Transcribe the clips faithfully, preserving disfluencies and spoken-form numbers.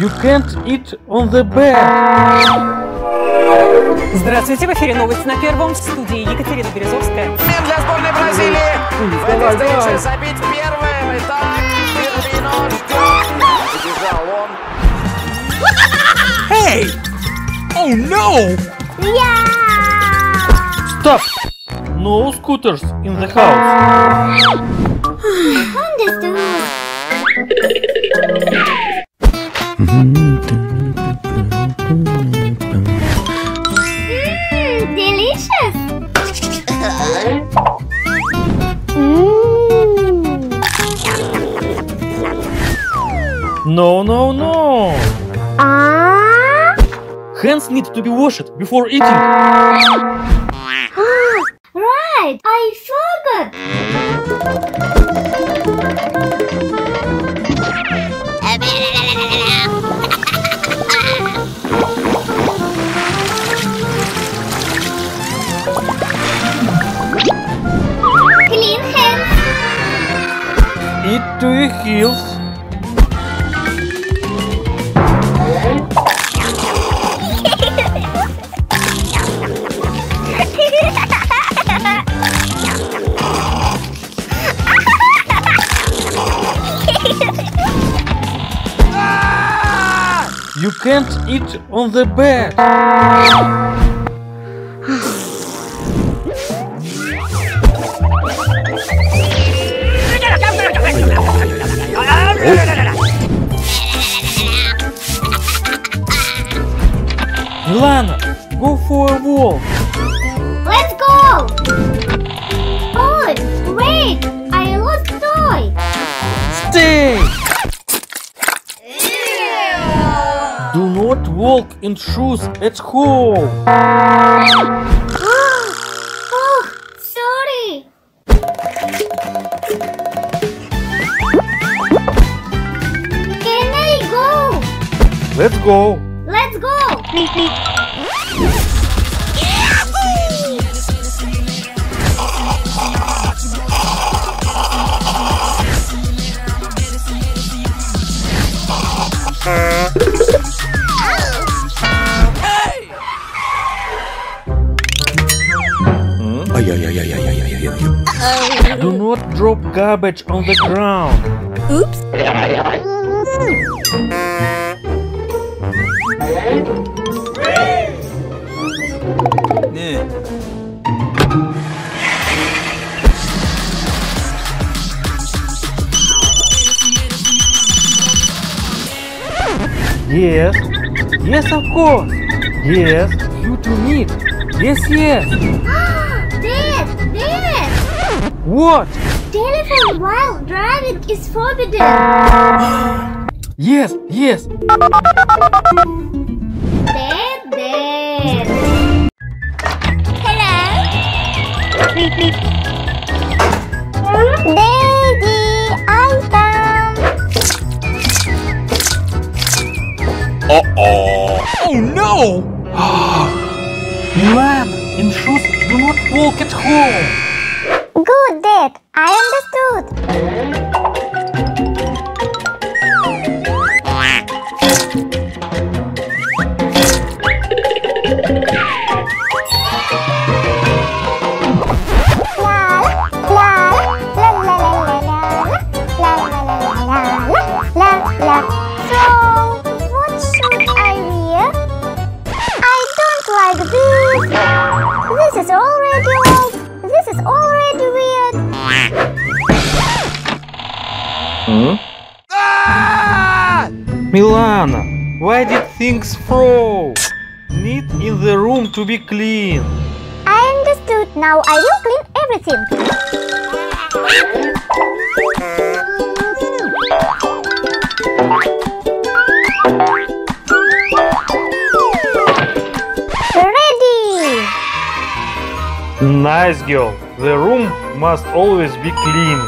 You can't eat on the bed. Здравствуйте, в эфире новости на Первом, в студии Екатерина Березовская. Для сборной Бразилии. В этой встрече забить первым. Итак, Фермино ждет. Побежал он. Эй! Оу, ноу! Стоп! No scooters in the house. Mmm, delicious. Mm. No, no, no. Ah? Hands need to be washed before eating. Right, I forgot. Eat to your heels. You can't eat on the bed. Milana, go for a walk. Let's go. Oh, wait! I lost toy. Stay. Ew. Do not walk in shoes at home. Oh, sorry. Can I go? Let's go. Let's go! Hey! Do not drop garbage on the ground. Oops. Yes, yes, of course. Yes, you do need. Yes, yes. Ah, Dad, Dad. What? Telephone while driving is forbidden. Yes, yes. Dad, Dad. Hello. Beep, beep. Daddy, I come. Uh oh. Oh no. Milana, in shoes do not walk at home. Good, Dad. I understood. This is already old. This is already weird. Hmm? Ah! Milana, why did things fall? Need in the room to be clean. I understood. Now I will clean everything. Nice girl. The room must always be clean.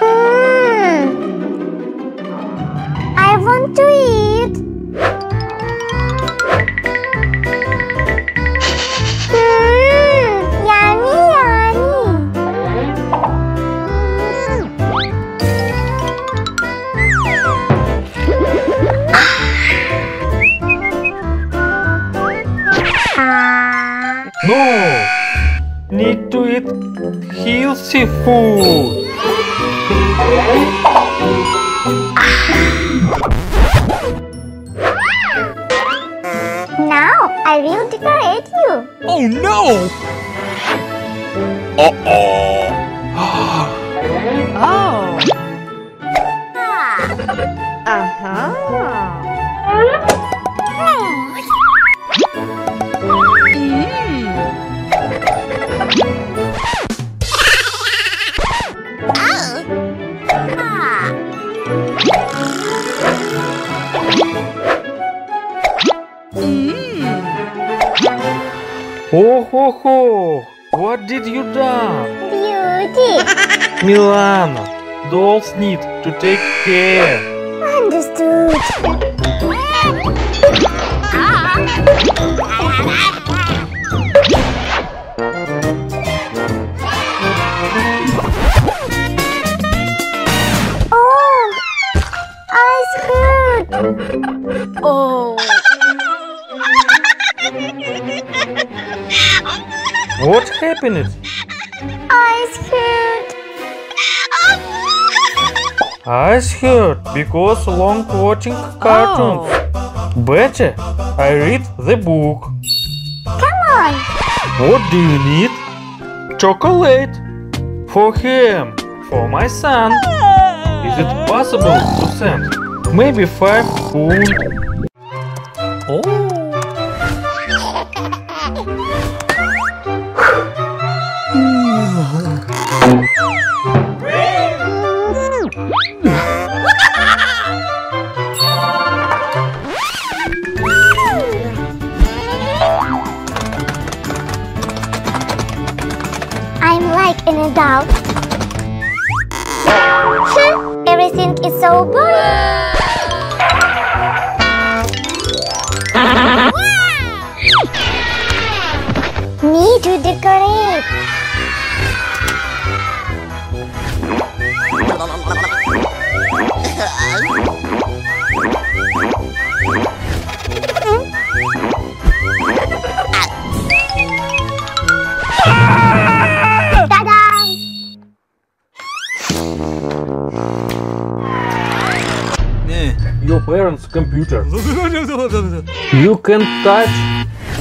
Oops. Иосифу. Now I will decorate you. Oh no! Uh oh. Oh. Uh-huh. Ох-ох-ох! What did you done? Beauty! Milana, dolls need to take care. Understood. Oh! Ice cream! Oh! What happened? Ice hurt. Ice hurt because long watching cartoons. Oh. Better I read the book. Come on. What do you need? Chocolate. For him. For my son. Is it possible to send? Maybe five food. Oh. Out. Sure, everything is so boring. Need to decorate. Your parents' computer. You can touch.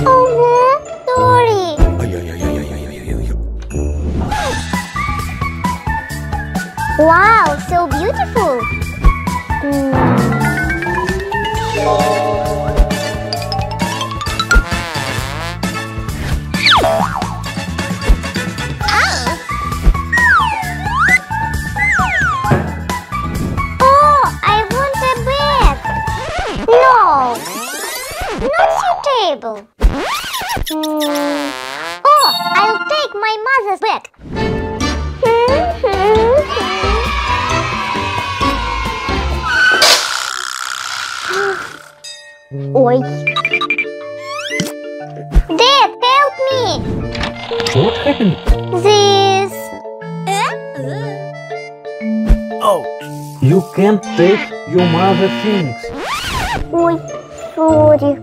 Oh, sorry. Wow, so beautiful. Mm. Mm. Oh, I'll take my mother's bed. Oi. Dad, help me. What happened? This. Oh. You can't take your mother's things. Oi, sorry.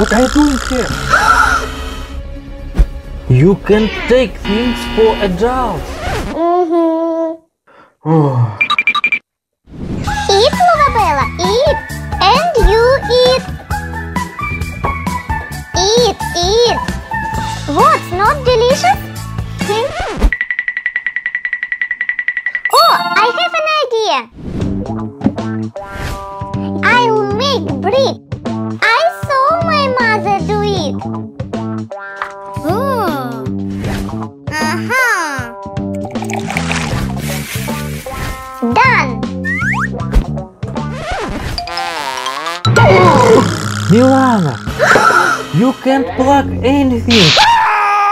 What are you doing here? You can take things for adults. Mm-hmm. Oh. Eat, Lovabella, eat. And you eat. Eat, eat. What's not delicious? Hmm? Oh, I have an idea. I'll make bread. Милана, you can't plug anything.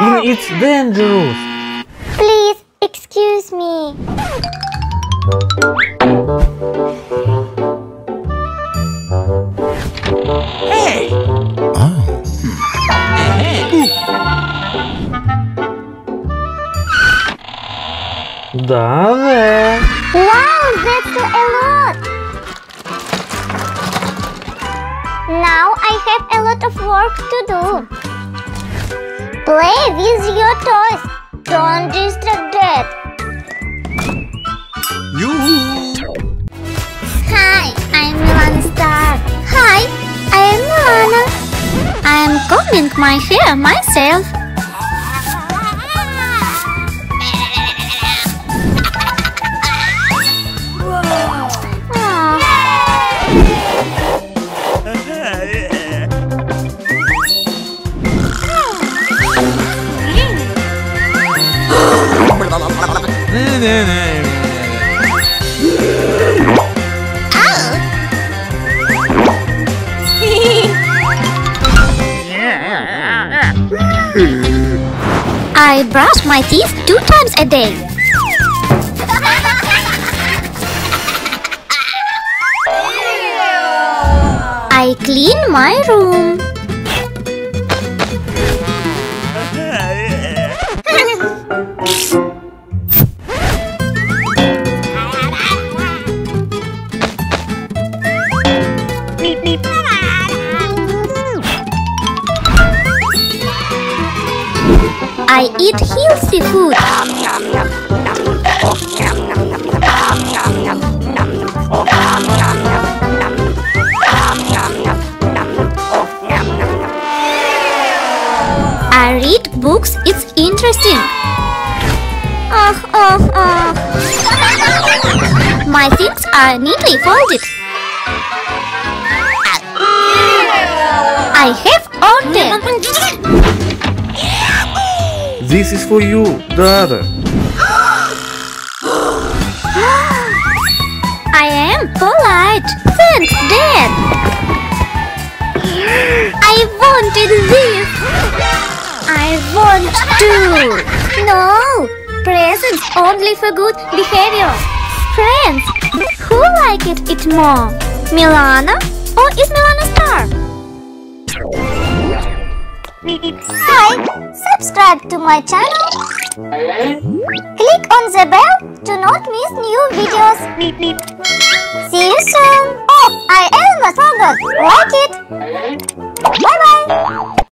And it's dangerous. Please, excuse me. Hey. Oh. Да, да. Wow, that's a lot. Now I have a lot of work to do. Play with your toys. Don't distract that. Hi, I'm Milana Star. Hi, I am Milana. I am combing my hair myself. I brush my teeth two times a day. I clean my room. I eat healthy food. I read books, it's interesting. Oh, oh, oh. My things are neatly folded. I have order. This is for you, Dada. I am polite. Thanks, Dad. I wanted this. I want to. No, presents only for good behavior. Friends, who like it it more, Milana or is Milana Star? Hi! Subscribe to my channel. Click on the bell to not miss new videos. See you soon. Oh, I almost forgot. Like it. Bye bye.